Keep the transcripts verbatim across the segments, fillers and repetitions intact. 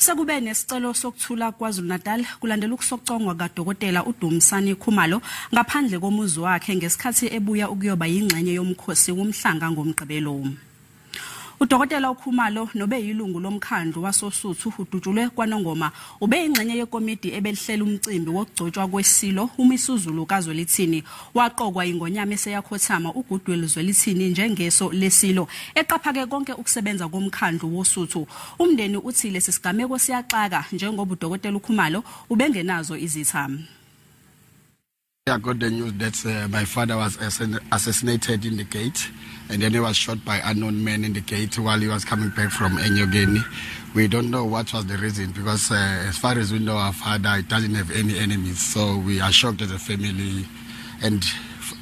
Sekube nesicelo sokuthula KwaZulu Natal kulandela ukusocongwa kaDokotela uDumisani Khumalo ngaphandle komuzi wakhe ngesikhathi ebuya ukuyoba ingxenye yomkhosi womhlanga ngomgqibelo. UDokotela uKhumalo nobe yilungu lomkhandlu wasoSuthu udutshulwe kwaNongoma ube ingxenye yekomidi ebelihlela umcimbi wokugcotshwa kwesilo uMisuzulu kaZwelithini waqokwa ingonyama eseyakhothama uGudweli Zwelithini njengeso lesilo eqaphake konke ukusebenza komkhandlu woSuthu. Umndeni uthi lesi sigameko siyaxaka njengoba uDokotela uKhumalo ubengenazo izithamo. I got the news that uh, my father was assassinated in the gate, and then he was shot by unknown men in the gate while he was coming back from Enyogeni. We don't know what was the reason because, uh, as far as we know, our father doesn't have any enemies. So we are shocked as a family, and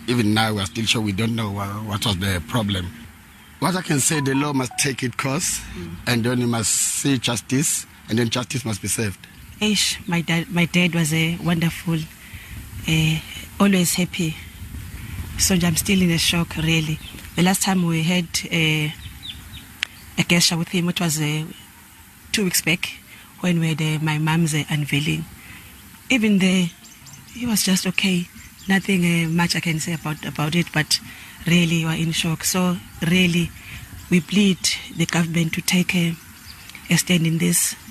even now we are still sure we don't know what was the problem. What I can say, the law must take its course, mm. and then you must see justice, and then justice must be served. Ish, my dad, my dad was a wonderful. Uh, always happy, so I'm still in a shock really. The last time we had uh, a guest with him, it was uh, two weeks back when we had uh, my mom's uh, unveiling. Even there he was just okay, nothing uh, much I can say about about it, but really we're in shock. So really we plead the government to take uh, a stand in this.